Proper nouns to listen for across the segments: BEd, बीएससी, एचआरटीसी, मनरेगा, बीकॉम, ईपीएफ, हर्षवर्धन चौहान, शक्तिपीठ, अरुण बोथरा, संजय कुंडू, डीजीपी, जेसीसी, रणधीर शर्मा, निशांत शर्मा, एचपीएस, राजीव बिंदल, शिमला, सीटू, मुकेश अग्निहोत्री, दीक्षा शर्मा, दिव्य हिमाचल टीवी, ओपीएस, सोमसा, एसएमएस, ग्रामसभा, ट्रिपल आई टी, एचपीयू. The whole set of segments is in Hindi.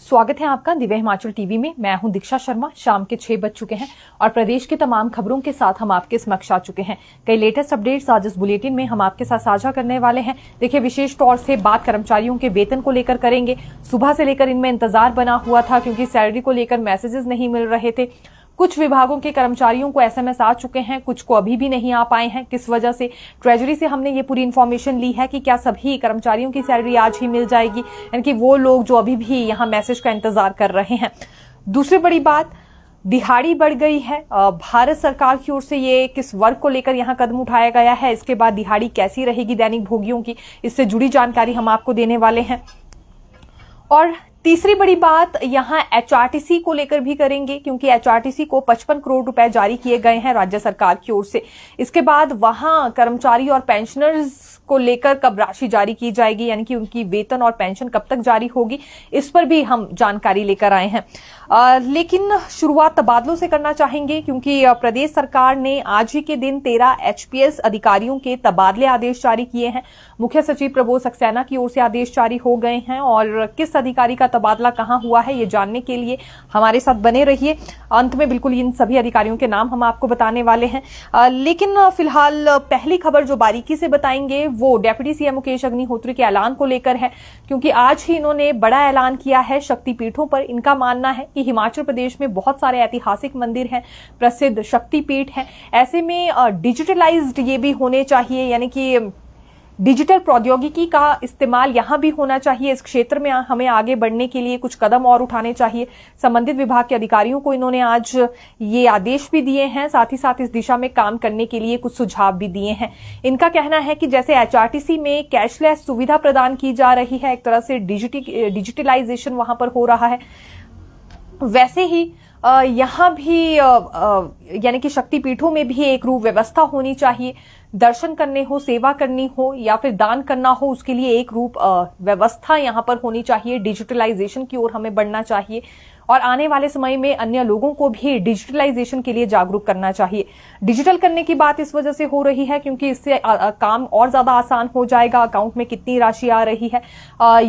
स्वागत है आपका दिव्य हिमाचल टीवी में। मैं हूं दीक्षा शर्मा। शाम के 6 बज चुके हैं और प्रदेश की तमाम खबरों के साथ हम आपके समक्ष आ चुके हैं। कई लेटेस्ट अपडेट्स आज इस बुलेटिन में हम आपके साथ साझा करने वाले हैं। देखिए, विशेष तौर से बात कर्मचारियों के वेतन को लेकर करेंगे। सुबह से लेकर इनमें इंतजार बना हुआ था क्योंकि सैलरी को लेकर मैसेजेस नहीं मिल रहे थे। कुछ विभागों के कर्मचारियों को एसएमएस आ चुके हैं, कुछ को अभी भी नहीं आ पाए हैं। किस वजह से? ट्रेजरी से हमने ये पूरी इन्फॉर्मेशन ली है कि क्या सभी कर्मचारियों की सैलरी आज ही मिल जाएगी, यानी कि वो लोग जो अभी भी यहाँ मैसेज का इंतजार कर रहे हैं। दूसरी बड़ी बात, दिहाड़ी बढ़ गई है। भारत सरकार की ओर से ये किस वर्ग को लेकर यहाँ कदम उठाया गया है, इसके बाद दिहाड़ी कैसी रहेगी दैनिक भोगियों की, इससे जुड़ी जानकारी हम आपको देने वाले हैं। और तीसरी बड़ी बात यहां एचआरटीसी को लेकर भी करेंगे क्योंकि एचआरटीसी को 55 करोड़ रुपए जारी किए गए हैं राज्य सरकार की ओर से। इसके बाद वहां कर्मचारी और पेंशनर्स को लेकर कब राशि जारी की जाएगी, यानी कि उनकी वेतन और पेंशन कब तक जारी होगी, इस पर भी हम जानकारी लेकर आए हैं। लेकिन शुरुआत तबादलों से करना चाहेंगे क्योंकि प्रदेश सरकार ने आज ही के दिन 13 एचपीएस अधिकारियों के तबादले आदेश जारी किए हैं। मुख्य सचिव प्रबोध सक्सेना की ओर से आदेश जारी हो गए हैं और किस अधिकारी का तबादला कहां हुआ है ये जानने के लिए हमारे साथ बने रहिए। अंत में बिल्कुल इन सभी अधिकारियों के नाम हम आपको बताने वाले हैं। लेकिन फिलहाल पहली खबर जो बारीकी से बताएंगे वो डेप्यूटी सीएम मुकेश अग्निहोत्री के ऐलान को लेकर है क्योंकि आज ही इन्होंने बड़ा ऐलान किया है शक्तिपीठों पर। इनका मानना है कि हिमाचल प्रदेश में बहुत सारे ऐतिहासिक मंदिर हैं, प्रसिद्ध शक्तिपीठ हैं, ऐसे में डिजिटलाइज्ड ये भी होने चाहिए, यानी कि डिजिटल प्रौद्योगिकी का इस्तेमाल यहाँ भी होना चाहिए। इस क्षेत्र में हमें आगे बढ़ने के लिए कुछ कदम और उठाने चाहिए। संबंधित विभाग के अधिकारियों को इन्होंने आज ये आदेश भी दिए हैं, साथ ही साथ इस दिशा में काम करने के लिए कुछ सुझाव भी दिए हैं। इनका कहना है कि जैसे एचआरटीसी में कैशलेस सुविधा प्रदान की जा रही है, एक तरह से डिजिटलाइजेशन वहां पर हो रहा है, वैसे ही यहाँ भी यानी कि शक्तिपीठों में भी एक रूप व्यवस्था होनी चाहिए। दर्शन करने हो, सेवा करनी हो या फिर दान करना हो, उसके लिए एक रूप व्यवस्था यहाँ पर होनी चाहिए। डिजिटलाइजेशन की ओर हमें बढ़ना चाहिए और आने वाले समय में अन्य लोगों को भी डिजिटलाइजेशन के लिए जागरूक करना चाहिए। डिजिटल करने की बात इस वजह से हो रही है क्योंकि इससे काम और ज्यादा आसान हो जाएगा। अकाउंट में कितनी राशि आ रही है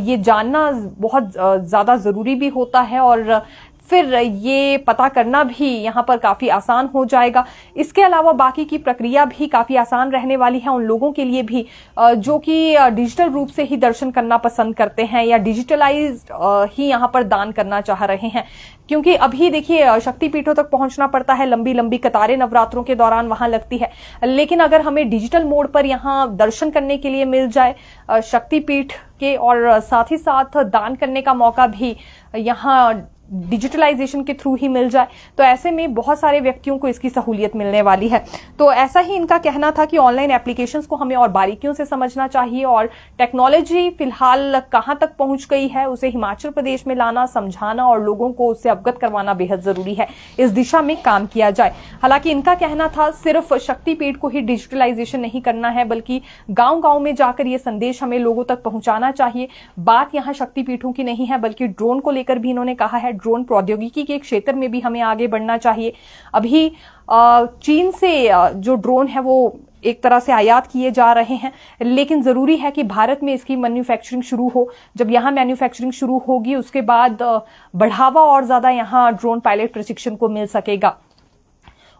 ये जानना बहुत ज्यादा जरूरी भी होता है और फिर ये पता करना भी यहाँ पर काफी आसान हो जाएगा। इसके अलावा बाकी की प्रक्रिया भी काफी आसान रहने वाली है उन लोगों के लिए भी जो कि डिजिटल रूप से ही दर्शन करना पसंद करते हैं या डिजिटलाइज्ड ही यहाँ पर दान करना चाह रहे हैं। क्योंकि अभी देखिए शक्तिपीठों तक पहुंचना पड़ता है, लंबी लंबी कतारें नवरात्रों के दौरान वहां लगती है। लेकिन अगर हमें डिजिटल मोड पर यहाँ दर्शन करने के लिए मिल जाए शक्तिपीठ के और साथ ही साथ दान करने का मौका भी यहाँ डिजिटलाइजेशन के थ्रू ही मिल जाए, तो ऐसे में बहुत सारे व्यक्तियों को इसकी सहूलियत मिलने वाली है। तो ऐसा ही इनका कहना था कि ऑनलाइन एप्लीकेशंस को हमें और बारीकियों से समझना चाहिए और टेक्नोलॉजी फिलहाल कहां तक पहुंच गई है उसे हिमाचल प्रदेश में लाना, समझाना और लोगों को उससे अवगत करवाना बेहद जरूरी है। इस दिशा में काम किया जाए। हालांकि इनका कहना था सिर्फ शक्तिपीठ को ही डिजिटलाइजेशन नहीं करना है बल्कि गाँव गाँव में जाकर ये संदेश हमें लोगों तक पहुंचाना चाहिए। बात यहाँ शक्तिपीठों की नहीं है बल्कि ड्रोन को लेकर भी इन्होंने कहा है। ड्रोन प्रौद्योगिकी के क्षेत्र में भी हमें आगे बढ़ना चाहिए। अभी चीन से जो ड्रोन है वो एक तरह से आयात किए जा रहे हैं, लेकिन जरूरी है कि भारत में इसकी मैन्युफैक्चरिंग शुरू हो। जब यहाँ मैन्युफैक्चरिंग शुरू होगी उसके बाद बढ़ावा और ज्यादा यहाँ ड्रोन पायलट प्रशिक्षण को मिल सकेगा।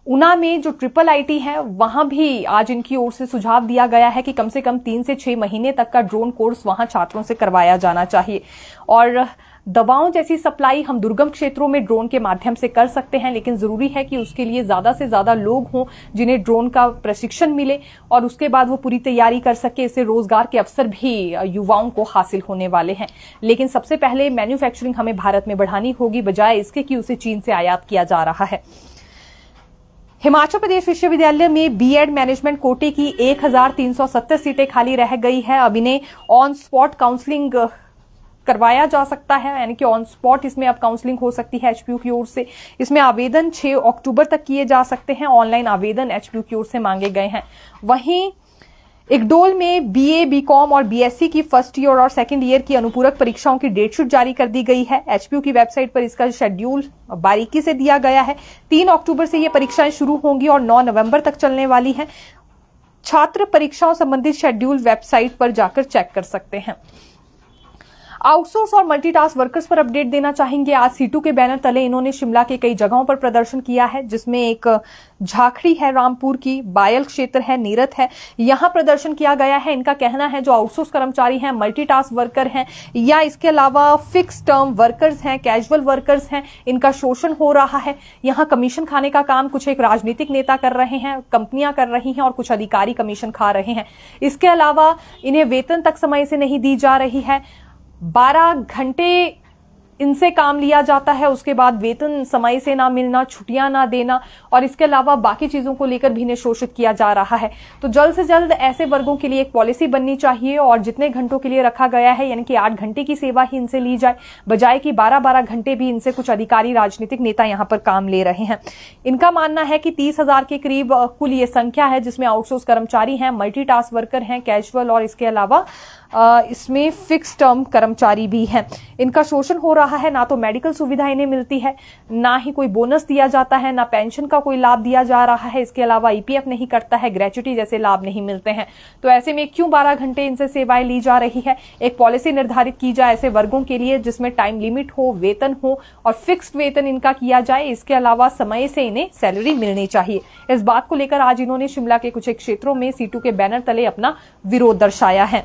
ऊना में जो ट्रिपल आई टी है वहां भी आज इनकी ओर से सुझाव दिया गया है कि कम से कम 3 से 6 महीने तक का ड्रोन कोर्स वहां छात्रों से करवाया जाना चाहिए। और दवाओं जैसी सप्लाई हम दुर्गम क्षेत्रों में ड्रोन के माध्यम से कर सकते हैं, लेकिन जरूरी है कि उसके लिए ज्यादा से ज्यादा लोग हों जिन्हें ड्रोन का प्रशिक्षण मिले और उसके बाद वो पूरी तैयारी कर सके। इससे रोजगार के अवसर भी युवाओं को हासिल होने वाले हैं। लेकिन सबसे पहले मैन्युफैक्चरिंग हमें भारत में बढ़ानी होगी, बजाय इसके कि उसे चीन से आयात किया जा रहा है। हिमाचल प्रदेश विश्वविद्यालय में बीएड मैनेजमेंट कोटे की 1370 सीटें खाली रह गई है। अब इन्हें ऑन स्पॉट काउंसलिंग करवाया जा सकता है, यानी कि ऑन स्पॉट इसमें अब काउंसलिंग हो सकती है एचपीयू की ओर से। इसमें आवेदन 6 अक्टूबर तक किए जा सकते हैं। ऑनलाइन आवेदन एचपीयू की ओर से मांगे गए हैं। वहीं इकडोल में बीए, बीकॉम और बीएससी की फर्स्ट ईयर और सेकंड ईयर की अनुपूरक परीक्षाओं की डेटशीट जारी कर दी गई है। एचपीयू की वेबसाइट पर इसका शेड्यूल बारीकी से दिया गया है। 3 अक्टूबर से ये परीक्षाएं शुरू होंगी और 9 नवंबर तक चलने वाली है। छात्र परीक्षाओं संबंधित शेड्यूल वेबसाइट पर जाकर चेक कर सकते हैं। आउटसोर्स और मल्टीटास्क वर्कर्स पर अपडेट देना चाहेंगे। आज सीटू के बैनर तले इन्होंने शिमला के कई जगहों पर प्रदर्शन किया है, जिसमें एक झाखड़ी है रामपुर की, बायल क्षेत्र है, नीरत है, यहां प्रदर्शन किया गया है। इनका कहना है जो आउटसोर्स कर्मचारी हैं, मल्टीटास्क वर्कर हैं या इसके अलावा फिक्स टर्म वर्कर्स हैं, कैजुअल वर्कर्स हैं, इनका शोषण हो रहा है। यहां कमीशन खाने का काम कुछ एक राजनीतिक नेता कर रहे हैं, कंपनियां कर रही हैं और कुछ अधिकारी कमीशन खा रहे हैं। इसके अलावा इन्हें वेतन तक समय से नहीं दी जा रही है, 12 घंटे इनसे काम लिया जाता है, उसके बाद वेतन समय से ना मिलना, छुट्टियां ना देना और इसके अलावा बाकी चीजों को लेकर भी इन्हें शोषित किया जा रहा है। तो जल्द से जल्द ऐसे वर्गों के लिए एक पॉलिसी बननी चाहिए और जितने घंटों के लिए रखा गया है यानी कि 8 घंटे की सेवा ही इनसे ली जाए, बजाय कि 12-12 घंटे भी इनसे कुछ अधिकारी राजनीतिक नेता यहां पर काम ले रहे हैं। इनका मानना है कि 30,000 के करीब कुल ये संख्या है, जिसमें आउटसोर्स कर्मचारी हैं, मल्टीटास्क वर्कर हैं, कैजुअल और इसके अलावा इसमें फिक्स टर्म कर्मचारी भी हैं। इनका शोषण हो रहा है, ना तो मेडिकल सुविधा इन्हें मिलती है, ना ही कोई बोनस दिया जाता है, ना पेंशन का कोई लाभ दिया जा रहा है, इसके अलावा ईपीएफ नहीं कटता है, ग्रेच्युटी जैसे लाभ नहीं मिलते हैं। तो ऐसे में क्यों 12 घंटे इनसे सेवाएं ली जा रही है? एक पॉलिसी निर्धारित की जाए ऐसे वर्गों के लिए जिसमें टाइम लिमिट हो, वेतन हो और फिक्स्ड वेतन इनका किया जाए, इसके अलावा समय से इन्हें सैलरी मिलनी चाहिए। इस बात को लेकर आज इन्होंने शिमला के कुछ क्षेत्रों में सीटू के बैनर तले अपना विरोध दर्शाया है।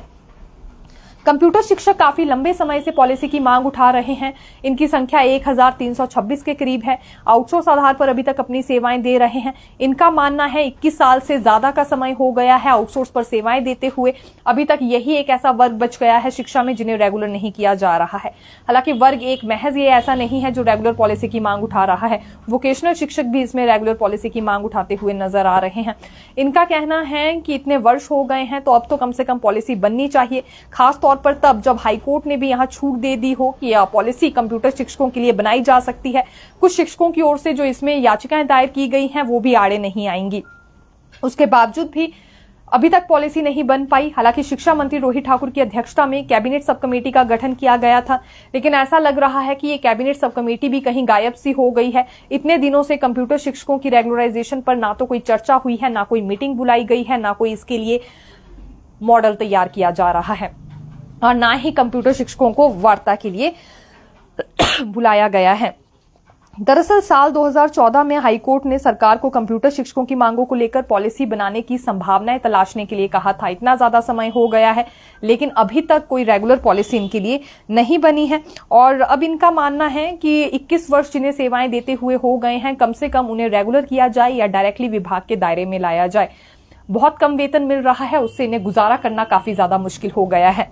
कंप्यूटर शिक्षक काफी लंबे समय से पॉलिसी की मांग उठा रहे हैं। इनकी संख्या 1326 के करीब है। आउटसोर्स आधार पर अभी तक अपनी सेवाएं दे रहे हैं। इनका मानना है 21 साल से ज्यादा का समय हो गया है आउटसोर्स पर सेवाएं देते हुए, अभी तक यही एक ऐसा वर्ग बच गया है शिक्षा में जिन्हें रेगुलर नहीं किया जा रहा है। हालांकि वर्ग एक महज ये ऐसा नहीं है जो रेगुलर पॉलिसी की मांग उठा रहा है, वोकेशनल शिक्षक भी इसमें रेगुलर पॉलिसी की मांग उठाते हुए नजर आ रहे हैं। इनका कहना है कि इतने वर्ष हो गए हैं तो अब तो कम से कम पॉलिसी बननी चाहिए, खासतौर पर तब जब हाईकोर्ट ने भी यहां छूट दे दी हो कि यह पॉलिसी कंप्यूटर शिक्षकों के लिए बनाई जा सकती है। कुछ शिक्षकों की ओर से जो इसमें याचिकाएं दायर की गई हैं वो भी आड़े नहीं आएंगी। उसके बावजूद भी अभी तक पॉलिसी नहीं बन पाई। हालांकि शिक्षा मंत्री रोहित ठाकुर की अध्यक्षता में कैबिनेट सब कमेटी का गठन किया गया था, लेकिन ऐसा लग रहा है कि ये कैबिनेट सब कमेटी भी कहीं गायब सी हो गई है। इतने दिनों से कंप्यूटर शिक्षकों की रेगुलराइजेशन पर ना तो कोई चर्चा हुई है, ना कोई मीटिंग बुलाई गई है, ना कोई इसके लिए मॉडल तैयार किया जा रहा है और ना ही कंप्यूटर शिक्षकों को वार्ता के लिए बुलाया गया है। दरअसल साल 2014 में हाईकोर्ट ने सरकार को कंप्यूटर शिक्षकों की मांगों को लेकर पॉलिसी बनाने की संभावनाएं तलाशने के लिए कहा था। इतना ज्यादा समय हो गया है लेकिन अभी तक कोई रेगुलर पॉलिसी इनके लिए नहीं बनी है और अब इनका मानना है कि 21 वर्ष जिन्हें सेवाएं देते हुए हो गए हैं कम से कम उन्हें रेगुलर किया जाए या डायरेक्टली विभाग के दायरे में लाया जाए। बहुत कम वेतन मिल रहा है, उससे इन्हें गुजारा करना काफी ज्यादा मुश्किल हो गया है।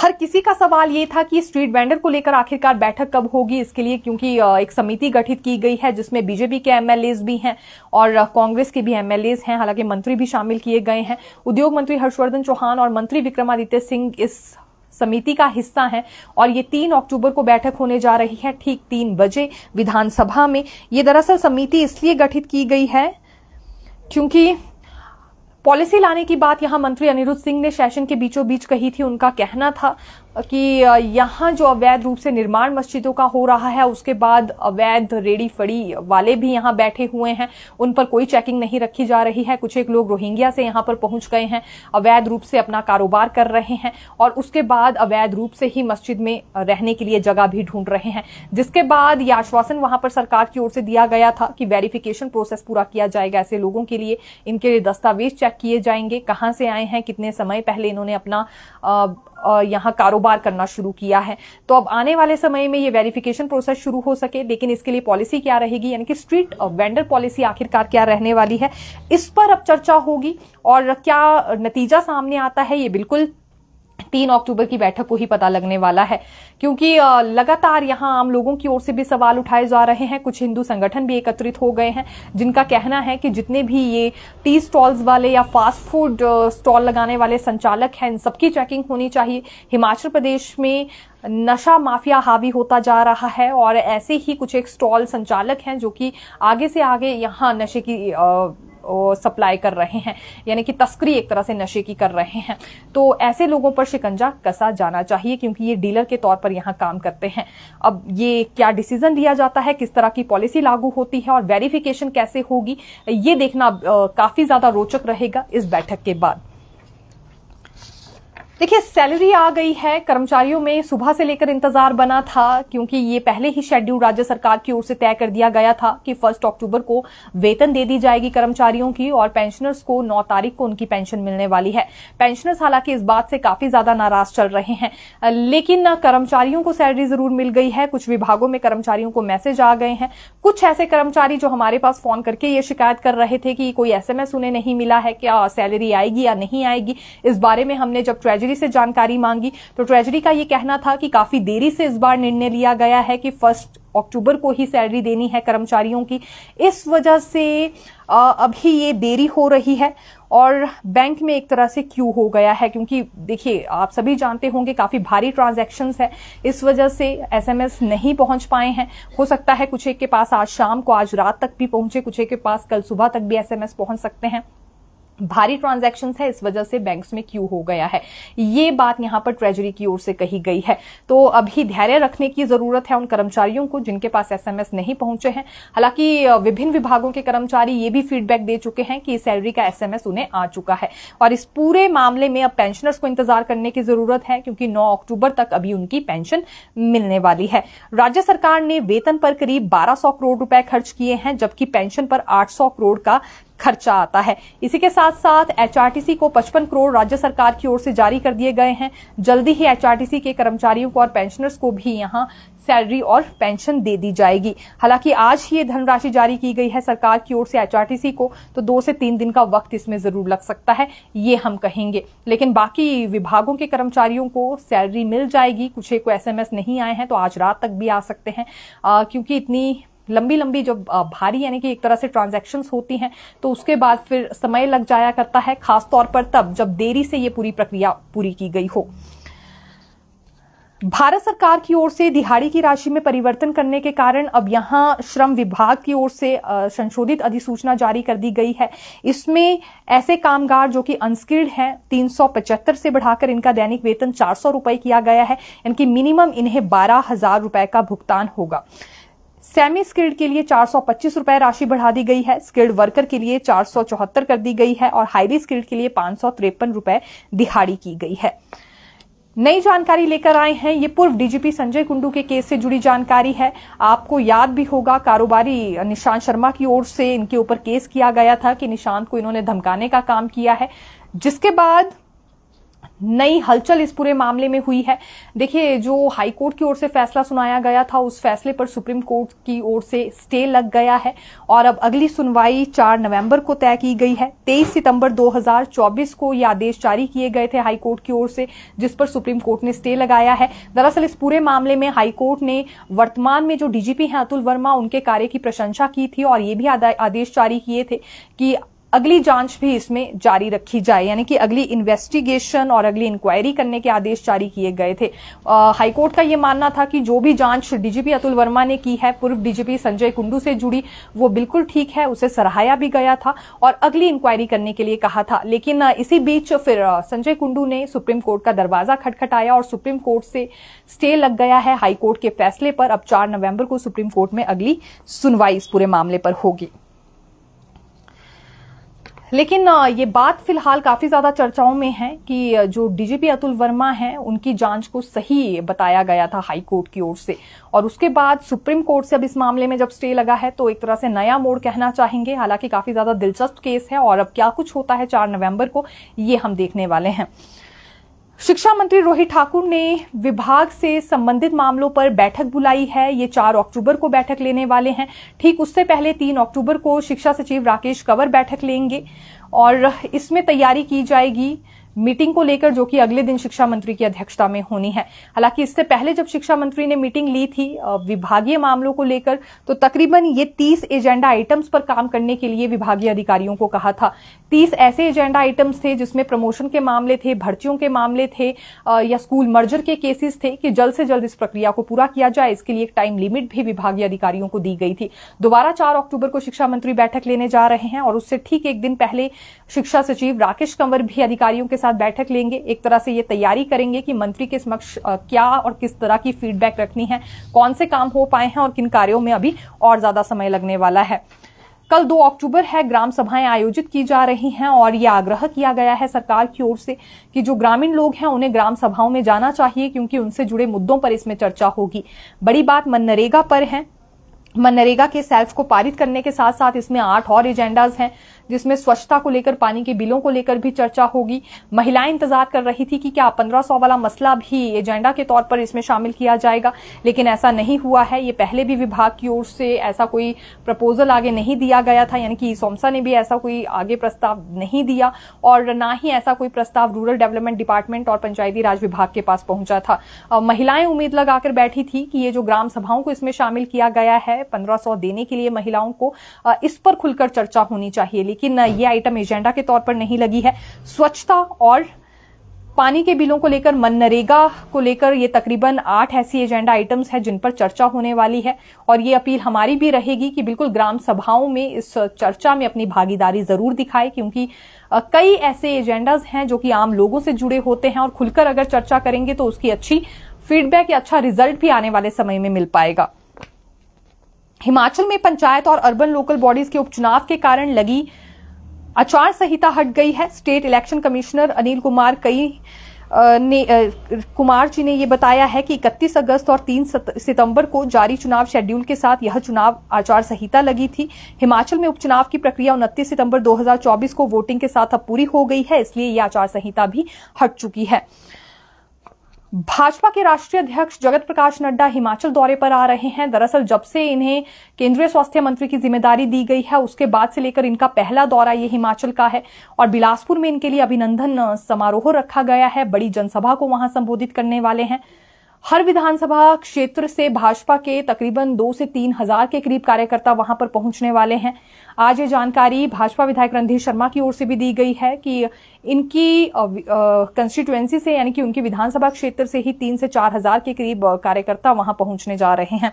हर किसी का सवाल ये था कि स्ट्रीट वेंडर को लेकर आखिरकार बैठक कब होगी, इसके लिए क्योंकि एक समिति गठित की गई है जिसमें बीजेपी के एमएलएज भी हैं और कांग्रेस के भी एमएलएज हैं, हालांकि मंत्री भी शामिल किए गए हैं। उद्योग मंत्री हर्षवर्धन चौहान और मंत्री विक्रमादित्य सिंह इस समिति का हिस्सा है और ये 3 अक्टूबर को बैठक होने जा रही है, ठीक 3 बजे विधानसभा में। ये दरअसल समिति इसलिए गठित की गई है क्योंकि पॉलिसी लाने की बात यहां मंत्री अनिरुद्ध सिंह ने सेशन के बीचों बीच कही थी। उनका कहना था कि यहां जो अवैध रूप से निर्माण मस्जिदों का हो रहा है, उसके बाद अवैध रेडी फड़ी वाले भी यहां बैठे हुए हैं, उन पर कोई चेकिंग नहीं रखी जा रही है। कुछ एक लोग रोहिंग्या से यहां पर पहुंच गए हैं, अवैध रूप से अपना कारोबार कर रहे हैं और उसके बाद अवैध रूप से ही मस्जिद में रहने के लिए जगह भी ढूंढ रहे हैं, जिसके बाद ये आश्वासन वहां पर सरकार की ओर से दिया गया था कि वेरिफिकेशन प्रोसेस पूरा किया जाएगा ऐसे लोगों के लिए, इनके लिए दस्तावेज चेक किए जाएंगे, कहां से आए हैं, कितने समय पहले इन्होंने अपना यहां कारोबार करना शुरू किया है। तो अब आने वाले समय में ये वेरिफिकेशन प्रोसेस शुरू हो सके, लेकिन इसके लिए पॉलिसी क्या रहेगी यानी कि स्ट्रीट वेंडर पॉलिसी आखिरकार क्या रहने वाली है, इस पर अब चर्चा होगी और क्या नतीजा सामने आता है ये बिल्कुल 3 अक्टूबर की बैठक को ही पता लगने वाला है। क्योंकि लगातार यहां आम लोगों की ओर से भी सवाल उठाए जा रहे हैं। कुछ हिंदू संगठन भी एकत्रित हो गए हैं जिनका कहना है कि जितने भी ये टी स्टॉल्स वाले या फास्ट फूड स्टॉल लगाने वाले संचालक हैं, इन सबकी चेकिंग होनी चाहिए। हिमाचल प्रदेश में नशा माफिया हावी होता जा रहा है और ऐसे ही कुछ एक स्टॉल संचालक हैं जो कि आगे से आगे यहाँ नशे की सप्लाई कर रहे हैं, यानी कि तस्करी एक तरह से नशे की कर रहे हैं। तो ऐसे लोगों पर शिकंजा कसा जाना चाहिए क्योंकि ये डीलर के तौर पर यहाँ काम करते हैं। अब ये क्या डिसीजन लिया जाता है, किस तरह की पॉलिसी लागू होती है और वेरिफिकेशन कैसे होगी, ये देखना काफी ज्यादा रोचक रहेगा इस बैठक के बाद। देखिए, सैलरी आ गई है। कर्मचारियों में सुबह से लेकर इंतजार बना था, क्योंकि ये पहले ही शेड्यूल राज्य सरकार की ओर से तय कर दिया गया था कि 1 अक्टूबर को वेतन दे दी जाएगी कर्मचारियों की, और पेंशनर्स को 9 तारीख को उनकी पेंशन मिलने वाली है। पेंशनर्स हालांकि इस बात से काफी ज्यादा नाराज चल रहे हैं, लेकिन कर्मचारियों को सैलरी जरूर मिल गई है। कुछ विभागों में कर्मचारियों को मैसेज आ गए हैं। कुछ ऐसे कर्मचारी जो हमारे पास फोन करके ये शिकायत कर रहे थे कि कोई SMS उन्हें नहीं मिला है, क्या सैलरी आएगी या नहीं आएगी। इस बारे में हमने जब ट्रेजरी से जानकारी मांगी तो ट्रेजरी का यह कहना था कि काफी देरी से इस बार निर्णय लिया गया है कि 1 अक्टूबर को ही सैलरी देनी है कर्मचारियों की। इस वजह से अभी ये देरी हो रही है और बैंक में एक तरह से क्यू हो गया है, क्योंकि देखिए आप सभी जानते होंगे काफी भारी ट्रांजैक्शंस है। इस वजह से SMS नहीं पहुंच पाए हैं। हो सकता है कुछ एक के पास आज शाम को, आज रात तक भी पहुंचे, कुछ एक के पास कल सुबह तक भी SMS पहुंच सकते हैं। भारी ट्रांजैक्शंस है, इस वजह से बैंक्स में क्यू हो गया है। ये बात यहां पर ट्रेजरी की ओर से कही गई है। तो अभी धैर्य रखने की जरूरत है उन कर्मचारियों को जिनके पास SMS नहीं पहुंचे हैं। हालांकि विभिन्न विभागों के कर्मचारी ये भी फीडबैक दे चुके हैं कि सैलरी का SMS उन्हें आ चुका है, और इस पूरे मामले में अब पेंशनर्स को इंतजार करने की जरूरत है, क्योंकि 9 अक्टूबर तक अभी उनकी पेंशन मिलने वाली है। राज्य सरकार ने वेतन पर करीब 1200 करोड़ रुपए खर्च किए हैं, जबकि पेंशन पर 800 करोड़ का खर्चा आता है। इसी के साथ साथ HRTC को 55 करोड़ राज्य सरकार की ओर से जारी कर दिए गए हैं। जल्दी ही HRTC के कर्मचारियों को और पेंशनर्स को भी यहां सैलरी और पेंशन दे दी जाएगी। हालांकि आज ही ये धनराशि जारी की गई है सरकार की ओर से HRTC को, तो 2 से 3 दिन का वक्त इसमें जरूर लग सकता है, ये हम कहेंगे। लेकिन बाकी विभागों के कर्मचारियों को सैलरी मिल जाएगी। कुछ को SMS नहीं आए हैं तो आज रात तक भी आ सकते हैं, क्योंकि इतनी लंबी जब भारी यानी कि एक तरह से ट्रांजैक्शंस होती हैं तो उसके बाद फिर समय लग जाया करता है, खासतौर पर तब जब देरी से ये पूरी प्रक्रिया पूरी की गई हो। भारत सरकार की ओर से दिहाड़ी की राशि में परिवर्तन करने के कारण अब यहां श्रम विभाग की ओर से संशोधित अधिसूचना जारी कर दी गई है। इसमें ऐसे कामगार जो कि अनस्किल्ड हैं 375 से बढ़ाकर इनका दैनिक वेतन 400 रुपए किया गया है। इनकी मिनिमम इन्हें 12,000 रुपए का भुगतान होगा। सेमी स्किल्ड के लिए 425 रुपए राशि बढ़ा दी गई है, स्किल्ड वर्कर के लिए 474 कर दी गई है, और हाईली स्किल्ड के लिए 553 रुपए दिहाड़ी की गई है। नई जानकारी लेकर आए हैं, ये पूर्व DGP संजय कुंडू के केस से जुड़ी जानकारी है। आपको याद भी होगा कारोबारी निशांत शर्मा की ओर से इनके ऊपर केस किया गया था कि निशांत को इन्होंने धमकाने का काम किया है, जिसके बाद नई हलचल इस पूरे मामले में हुई है। देखिए, जो हाई कोर्ट की ओर से फैसला सुनाया गया था उस फैसले पर सुप्रीम कोर्ट की ओर से स्टे लग गया है, और अब अगली सुनवाई 4 नवंबर को तय की गई है। 23 सितंबर 2024 को ये आदेश जारी किए गए थे हाई कोर्ट की ओर से, जिस पर सुप्रीम कोर्ट ने स्टे लगाया है। दरअसल इस पूरे मामले में हाई कोर्ट ने वर्तमान में जो DGP हैं अतुल वर्मा, उनके कार्य की प्रशंसा की थी और ये भी आदेश जारी किए थे कि अगली जांच भी इसमें जारी रखी जाए, यानी कि अगली इन्वेस्टिगेशन और अगली इंक्वायरी करने के आदेश जारी किए गए थे। हाईकोर्ट का यह मानना था कि जो भी जांच DGP अतुल वर्मा ने की है पूर्व DGP संजय कुंडू से जुड़ी, वो बिल्कुल ठीक है, उसे सराहाया भी गया था और अगली इंक्वायरी करने के लिए कहा था। लेकिन इसी बीच फिर संजय कुंडू ने सुप्रीम कोर्ट का दरवाजा खटखटाया और सुप्रीम कोर्ट से स्टे लग गया है हाईकोर्ट के फैसले पर। अब 4 नवंबर को सुप्रीम कोर्ट में अगली सुनवाई इस पूरे मामले पर होगी। लेकिन ये बात फिलहाल काफी ज्यादा चर्चाओं में है कि जो DGP अतुल वर्मा हैं उनकी जांच को सही बताया गया था हाई कोर्ट की ओर से, और उसके बाद सुप्रीम कोर्ट से अब इस मामले में जब स्टे लगा है तो एक तरह से नया मोड़ कहना चाहेंगे। हालांकि काफी ज्यादा दिलचस्प केस है, और अब क्या कुछ होता है 4 नवंबर को, ये हम देखने वाले हैं। शिक्षा मंत्री रोहित ठाकुर ने विभाग से संबंधित मामलों पर बैठक बुलाई है। ये 4 अक्टूबर को बैठक लेने वाले हैं। ठीक उससे पहले 3 अक्टूबर को शिक्षा सचिव राकेश कंवर बैठक लेंगे, और इसमें तैयारी की जाएगी मीटिंग को लेकर जो कि अगले दिन शिक्षा मंत्री की अध्यक्षता में होनी है। हालांकि इससे पहले जब शिक्षा मंत्री ने मीटिंग ली थी विभागीय मामलों को लेकर, तो तकरीबन ये 30 एजेंडा आइटम्स पर काम करने के लिए विभागीय अधिकारियों को कहा था। 30 ऐसे एजेंडा आइटम्स थे जिसमें प्रमोशन के मामले थे, भर्तियों के मामले थे, या स्कूल मर्जर के केसेस थे कि जल्द से जल्द इस प्रक्रिया को पूरा किया जाए। इसके लिए एक टाइम लिमिट भी विभागीय अधिकारियों को दी गई थी। दोबारा 4 अक्टूबर को शिक्षा मंत्री बैठक लेने जा रहे हैं, और उससे ठीक एक दिन पहले शिक्षा सचिव राकेश कंवर भी अधिकारियों के साथ बैठक लेंगे। एक तरह से ये तैयारी करेंगे कि मंत्री के समक्ष क्या और किस तरह की फीडबैक रखनी है, कौन से काम हो पाए हैं और किन कार्यों में अभी और ज्यादा समय लगने वाला है। कल 2 अक्टूबर है, ग्राम सभाएं आयोजित की जा रही हैं और ये आग्रह किया गया है सरकार की ओर से कि जो ग्रामीण लोग हैं उन्हें ग्राम सभाओं में जाना चाहिए क्योंकि उनसे जुड़े मुद्दों पर इसमें चर्चा होगी। बड़ी बात मनरेगा पर है। मनरेगा के सेल्फ को पारित करने के साथ साथ इसमें 8 और एजेंडाज हैं जिसमें स्वच्छता को लेकर, पानी के बिलों को लेकर भी चर्चा होगी। महिलाएं इंतजार कर रही थी कि क्या 1500 वाला मसला भी एजेंडा के तौर पर इसमें शामिल किया जाएगा, लेकिन ऐसा नहीं हुआ है। ये पहले भी विभाग की ओर से ऐसा कोई प्रपोजल आगे नहीं दिया गया था, यानी कि सोमसा ने भी ऐसा कोई आगे प्रस्ताव नहीं दिया और ना ही ऐसा कोई प्रस्ताव रूरल डेवलपमेंट डिपार्टमेंट और पंचायती राज विभाग के पास पहुंचा था। महिलाएं उम्मीद लगाकर बैठी थी कि ये जो ग्राम सभाओं को इसमें शामिल किया गया है 1500 देने के लिए महिलाओं को, इस पर खुलकर चर्चा होनी चाहिए, लेकिन ये आइटम एजेंडा के तौर पर नहीं लगी है। स्वच्छता और पानी के बिलों को लेकर, मनरेगा को लेकर ये तकरीबन 8 ऐसी एजेंडा आइटम्स हैं जिन पर चर्चा होने वाली है और ये अपील हमारी भी रहेगी कि बिल्कुल ग्राम सभाओं में इस चर्चा में अपनी भागीदारी जरूर दिखाए क्योंकि कई ऐसे एजेंडाज हैं जो कि आम लोगों से जुड़े होते हैं और खुलकर अगर चर्चा करेंगे तो उसकी अच्छी फीडबैक या अच्छा रिजल्ट भी आने वाले समय में मिल पाएगा। हिमाचल में पंचायत और अर्बन लोकल बॉडीज के उपचुनाव के कारण लगी आचार संहिता हट गई है। State election commissioner Anil Kumar Kumar ji ने ये बताया है कि 31 अगस्त और 3 सितंबर को जारी चुनाव शेड्यूल के साथ यह चुनाव आचार संहिता लगी थी। हिमाचल में उपचुनाव की प्रक्रिया 29 सितंबर 2024 को वोटिंग के साथ अब पूरी हो गई है, इसलिए यह आचार संहिता भी हट चुकी है। भाजपा के राष्ट्रीय अध्यक्ष जगत प्रकाश नड्डा हिमाचल दौरे पर आ रहे हैं। दरअसल जब से इन्हें केंद्रीय स्वास्थ्य मंत्री की जिम्मेदारी दी गई है उसके बाद से लेकर इनका पहला दौरा ये हिमाचल का है और बिलासपुर में इनके लिए अभिनंदन समारोह रखा गया है। बड़ी जनसभा को वहां संबोधित करने वाले हैं। हर विधानसभा क्षेत्र से भाजपा के तकरीबन 2 से 3 हजार के करीब कार्यकर्ता वहां पर पहुंचने वाले हैं। आज ये जानकारी भाजपा विधायक रणधीर शर्मा की ओर से भी दी गई है कि इनकी कंस्टिट्यूएंसी से, यानी कि उनकी विधानसभा क्षेत्र से ही 3 से 4 हजार के करीब कार्यकर्ता वहां पहुंचने जा रहे हैं।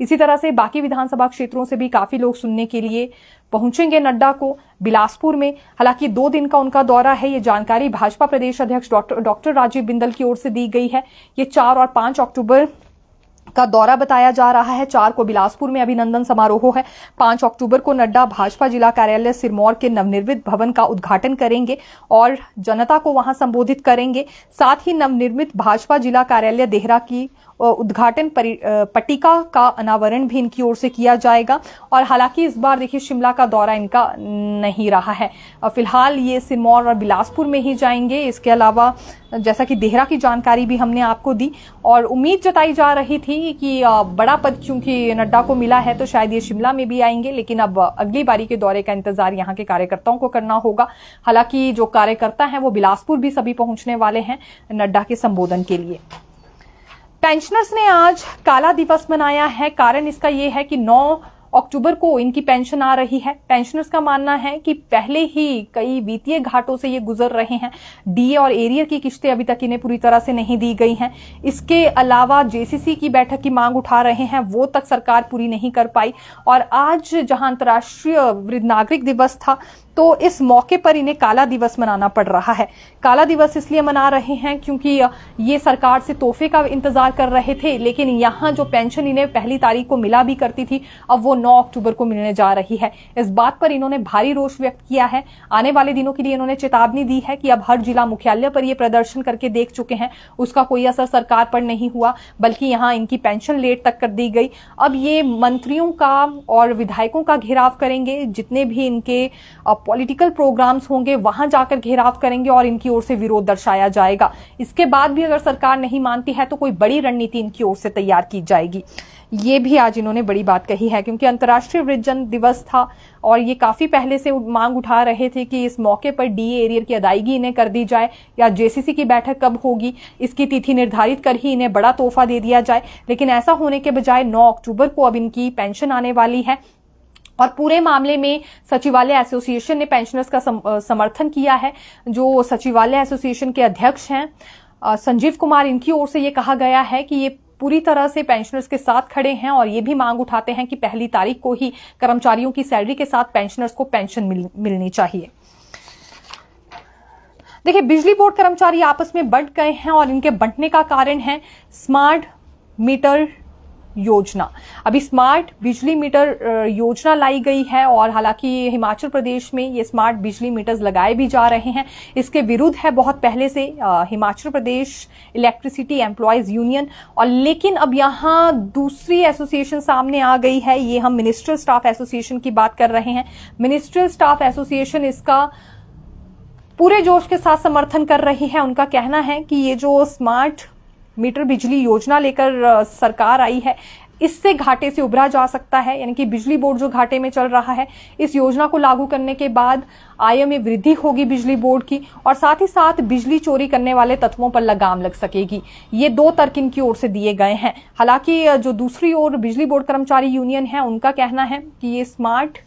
इसी तरह से बाकी विधानसभा क्षेत्रों से भी काफी लोग सुनने के लिए पहुंचेंगे नड्डा को बिलासपुर में। हालांकि 2 दिन का उनका दौरा है। ये जानकारी भाजपा प्रदेश अध्यक्ष डॉक्टर राजीव बिंदल की ओर से दी गई है। ये 4 और 5 अक्टूबर का दौरा बताया जा रहा है। 4 को बिलासपुर में अभिनंदन समारोह है। 5 अक्टूबर को नड्डा भाजपा जिला कार्यालय सिरमौर के नवनिर्मित भवन का उद्घाटन करेंगे और जनता को वहां संबोधित करेंगे। साथ ही नवनिर्मित भाजपा जिला कार्यालय देहरा की उद्घाटन पट्टिका का अनावरण भी इनकी ओर से किया जाएगा। और हालांकि इस बार देखिए शिमला का दौरा इनका नहीं रहा है, फिलहाल ये सिरमौर और बिलासपुर में ही जाएंगे। इसके अलावा जैसा कि देहरा की जानकारी भी हमने आपको दी और उम्मीद जताई जा रही थी कि बड़ा पद चूंकि नड्डा को मिला है तो शायद ये शिमला में भी आएंगे, लेकिन अब अगली बारी के दौरे का इंतजार यहाँ के कार्यकर्ताओं को करना होगा। हालांकि जो कार्यकर्ता हैं वो बिलासपुर भी सभी पहुंचने वाले हैं नड्डा के संबोधन के लिए। पेंशनर्स ने आज काला दिवस मनाया है। कारण इसका ये है कि 9 अक्टूबर को इनकी पेंशन आ रही है। पेंशनर्स का मानना है कि पहले ही कई वित्तीय घाटों से ये गुजर रहे हैं। डीए और एरियर की किश्तें अभी तक इन्हें पूरी तरह से नहीं दी गई हैं। इसके अलावा जेसीसी की बैठक की मांग उठा रहे हैं, वो तक सरकार पूरी नहीं कर पाई। और आज जहां अंतर्राष्ट्रीय वृद्ध नागरिक दिवस था तो इस मौके पर इन्हें काला दिवस मनाना पड़ रहा है। काला दिवस इसलिए मना रहे हैं क्योंकि ये सरकार से तोहफे का इंतजार कर रहे थे, लेकिन यहाँ जो पेंशन इन्हें पहली तारीख को मिला भी करती थी अब वो 9 अक्टूबर को मिलने जा रही है। इस बात पर इन्होंने भारी रोष व्यक्त किया है। आने वाले दिनों के लिए इन्होंने चेतावनी दी है कि अब हर जिला मुख्यालय पर ये प्रदर्शन करके देख चुके हैं, उसका कोई असर सरकार पर नहीं हुआ, बल्कि यहाँ इनकी पेंशन लेट तक कर दी गई। अब ये मंत्रियों का और विधायकों का घेराव करेंगे, जितने भी इनके पॉलिटिकल प्रोग्राम्स होंगे वहां जाकर घेराव करेंगे और इनकी ओर से विरोध दर्शाया जाएगा। इसके बाद भी अगर सरकार नहीं मानती है तो कोई बड़ी रणनीति इनकी ओर से तैयार की जाएगी। ये भी आज इन्होंने बड़ी बात कही है क्योंकि अंतर्राष्ट्रीय वृद्धजन दिवस था और ये काफी पहले से मांग उठा रहे थे कि इस मौके पर डीए एरियर की अदायगी इन्हें कर दी जाए या जेसीसी की बैठक कब होगी इसकी तिथि निर्धारित कर ही इन्हें बड़ा तोहफा दे दिया जाए। लेकिन ऐसा होने के बजाय 9 अक्टूबर को अब इनकी पेंशन आने वाली है और पूरे मामले में सचिवालय एसोसिएशन ने पेंशनर्स का समर्थन किया है। जो सचिवालय एसोसिएशन के अध्यक्ष हैं संजीव कुमार, इनकी ओर से ये कहा गया है कि ये पूरी तरह से पेंशनर्स के साथ खड़े हैं और ये भी मांग उठाते हैं कि पहली तारीख को ही कर्मचारियों की सैलरी के साथ पेंशनर्स को पेंशन मिलनी चाहिए। देखिए, बिजली बोर्ड कर्मचारी आपस में बंट गए हैं और इनके बंटने का कारण है स्मार्ट मीटर योजना। अभी स्मार्ट बिजली मीटर योजना लाई गई है और हालांकि हिमाचल प्रदेश में ये स्मार्ट बिजली मीटर्स लगाए भी जा रहे हैं। इसके विरुद्ध है बहुत पहले से Himachal Pradesh electricity employees union, और लेकिन अब यहाँ दूसरी एसोसिएशन सामने आ गई है। ये हम मिनिस्ट्रियल स्टाफ एसोसिएशन की बात कर रहे हैं। मिनिस्ट्रियल स्टाफ एसोसिएशन इसका पूरे जोश के साथ समर्थन कर रही है। उनका कहना है कि ये जो स्मार्ट मीटर बिजली योजना लेकर सरकार आई है, इससे घाटे से उभरा जा सकता है। यानी कि बिजली बोर्ड जो घाटे में चल रहा है, इस योजना को लागू करने के बाद आय में वृद्धि होगी बिजली बोर्ड की, और साथ ही साथ बिजली चोरी करने वाले तत्वों पर लगाम लग सकेगी। ये दो तर्क इनकी ओर से दिए गए हैं। हालांकि जो दूसरी ओर बिजली बोर्ड कर्मचारी यूनियन है, उनका कहना है कि ये स्मार्ट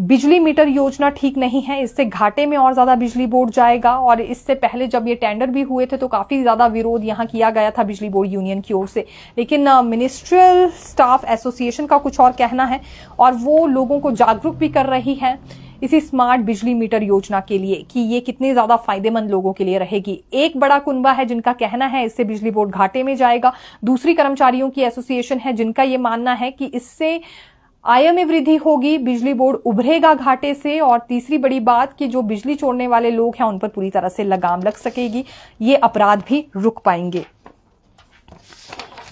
बिजली मीटर योजना ठीक नहीं है, इससे घाटे में और ज्यादा बिजली बोर्ड जाएगा। और इससे पहले जब ये टेंडर भी हुए थे तो काफी ज्यादा विरोध यहाँ किया गया था बिजली बोर्ड यूनियन की ओर से। लेकिन मिनिस्ट्रियल स्टाफ एसोसिएशन का कुछ और कहना है, और वो लोगों को जागरूक भी कर रही है इसी स्मार्ट बिजली मीटर योजना के लिए कि ये कितने ज्यादा फायदेमंद लोगों के लिए रहेगी। एक बड़ा कुनबा है जिनका कहना है इससे बिजली बोर्ड घाटे में जाएगा, दूसरी कर्मचारियों की एसोसिएशन है जिनका ये मानना है कि इससे आय में वृद्धि होगी, बिजली बोर्ड उभरेगा घाटे से, और तीसरी बड़ी बात कि जो बिजली चोरने वाले लोग हैं उन पर पूरी तरह से लगाम लग सकेगी, ये अपराध भी रुक पाएंगे।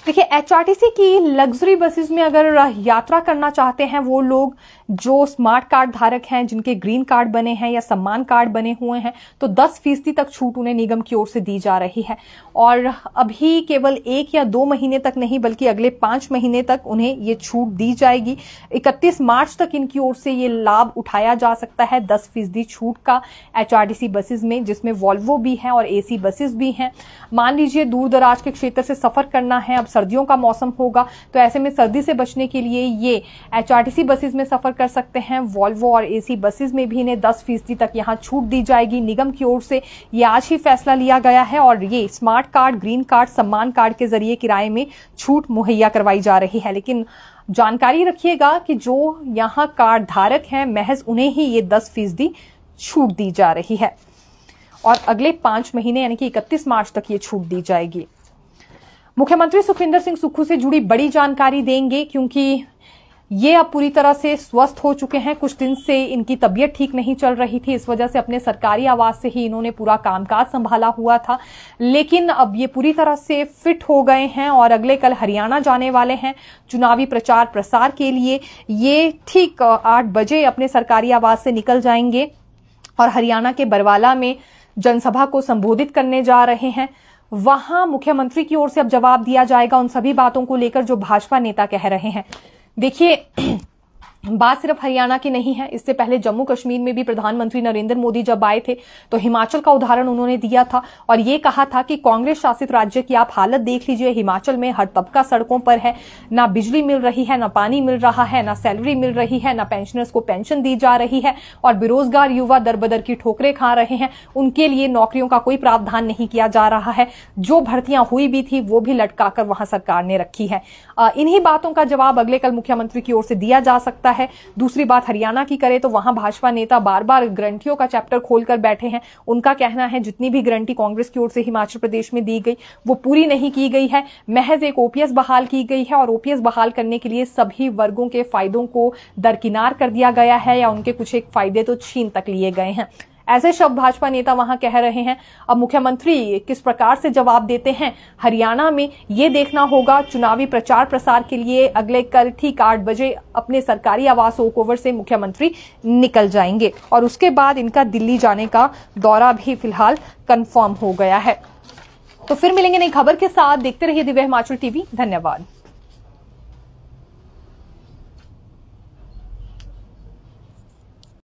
देखिए, एचआरटीसी की लग्जरी बसेस में अगर यात्रा करना चाहते हैं वो लोग जो स्मार्ट कार्ड धारक हैं, जिनके ग्रीन कार्ड बने हैं या सम्मान कार्ड बने हुए हैं, तो 10% तक छूट उन्हें निगम की ओर से दी जा रही है। और अभी केवल 1 या 2 महीने तक नहीं बल्कि अगले 5 महीने तक उन्हें ये छूट दी जाएगी। 31 मार्च तक इनकी ओर से ये लाभ उठाया जा सकता है 10% छूट का एचआरटीसी बसेस में, जिसमें वॉल्वो भी हैं और एसी बसेस भी हैं। मान लीजिए दूर दराज के क्षेत्र से सफर करना है, अब सर्दियों का मौसम होगा, तो ऐसे में सर्दी से बचने के लिए ये एचआरटीसी बसेस में सफर कर सकते हैं। वॉल्वो और एसी बसेस में भी इन्हें 10% तक यहां छूट दी जाएगी निगम की ओर से। ये आज ही फैसला लिया गया है और ये स्मार्ट कार्ड, ग्रीन कार्ड, सम्मान कार्ड के जरिए किराए में छूट मुहैया करवाई जा रही है। लेकिन जानकारी रखिएगा कि जो यहां कार्ड धारक हैं महज उन्हें ही ये 10% छूट दी जा रही है और अगले 5 महीने यानी कि 31 मार्च तक ये छूट दी जाएगी। मुख्यमंत्री सुखविंदर सिंह सुक्खू से जुड़ी बड़ी जानकारी देंगे क्योंकि ये अब पूरी तरह से स्वस्थ हो चुके हैं। कुछ दिन से इनकी तबीयत ठीक नहीं चल रही थी, इस वजह से अपने सरकारी आवास से ही इन्होंने पूरा कामकाज संभाला हुआ था, लेकिन अब ये पूरी तरह से फिट हो गए हैं और अगले कल हरियाणा जाने वाले हैं चुनावी प्रचार प्रसार के लिए। ये ठीक 8 बजे अपने सरकारी आवास से निकल जाएंगे और हरियाणा के बरवाला में जनसभा को संबोधित करने जा रहे हैं। वहां मुख्यमंत्री की ओर से अब जवाब दिया जाएगा उन सभी बातों को लेकर जो भाजपा नेता कह रहे हैं। देखिए, बात सिर्फ हरियाणा की नहीं है, इससे पहले जम्मू कश्मीर में भी प्रधानमंत्री नरेंद्र मोदी जब आए थे तो हिमाचल का उदाहरण उन्होंने दिया था और ये कहा था कि कांग्रेस शासित राज्य की आप हालत देख लीजिए, हिमाचल में हर तबका सड़कों पर है, ना बिजली मिल रही है, ना पानी मिल रहा है, ना सैलरी मिल रही है, ना पेंशनर्स को पेंशन दी जा रही है और बेरोजगार युवा दर बदर की ठोकरें खा रहे हैं, उनके लिए नौकरियों का कोई प्रावधान नहीं किया जा रहा है, जो भर्तियां हुई भी थी वो भी लटकाकर वहां सरकार ने रखी है। इन्हीं बातों का जवाब अगले कल मुख्यमंत्री की ओर से दिया जा सकता है। दूसरी बात हरियाणा की करें तो वहां भाजपा नेता बार बार गारंटियों का चैप्टर खोलकर बैठे हैं। उनका कहना है जितनी भी गारंटी कांग्रेस की ओर से हिमाचल प्रदेश में दी गई वो पूरी नहीं की गई है, महज एक ओपीएस बहाल की गई है और ओपीएस बहाल करने के लिए सभी वर्गों के फायदों को दरकिनार कर दिया गया है या उनके कुछ एक फायदे तो छीन तक लिए गए हैं। ऐसे शब्द भाजपा नेता वहां कह रहे हैं। अब मुख्यमंत्री किस प्रकार से जवाब देते हैं हरियाणा में, ये देखना होगा। चुनावी प्रचार प्रसार के लिए अगले कल ठीक 8 बजे अपने सरकारी आवास ओकओवर से मुख्यमंत्री निकल जाएंगे और उसके बाद इनका दिल्ली जाने का दौरा भी फिलहाल कंफर्म हो गया है। तो फिर मिलेंगे नई खबर के साथ, देखते रहिए दिव्य हिमाचल टीवी। धन्यवाद।